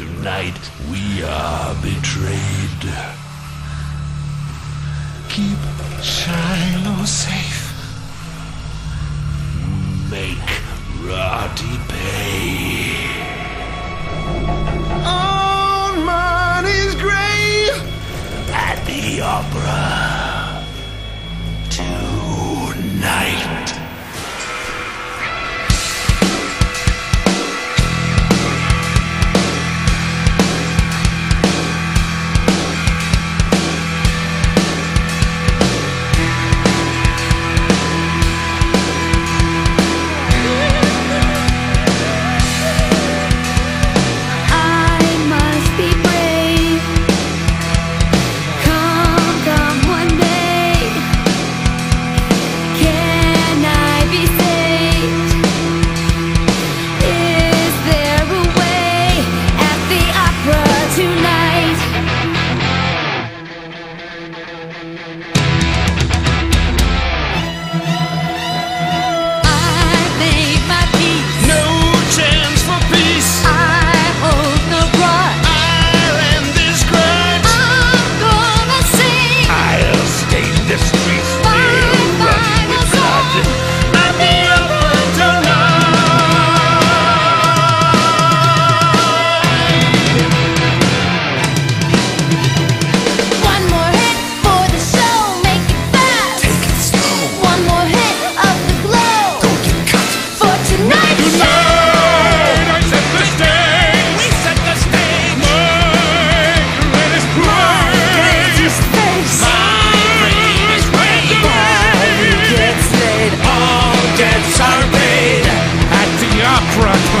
Tonight we are betrayed. Keep Shiloh safe. Make Roddy pay. On Marty's grave at the opera tonight.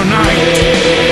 Tonight.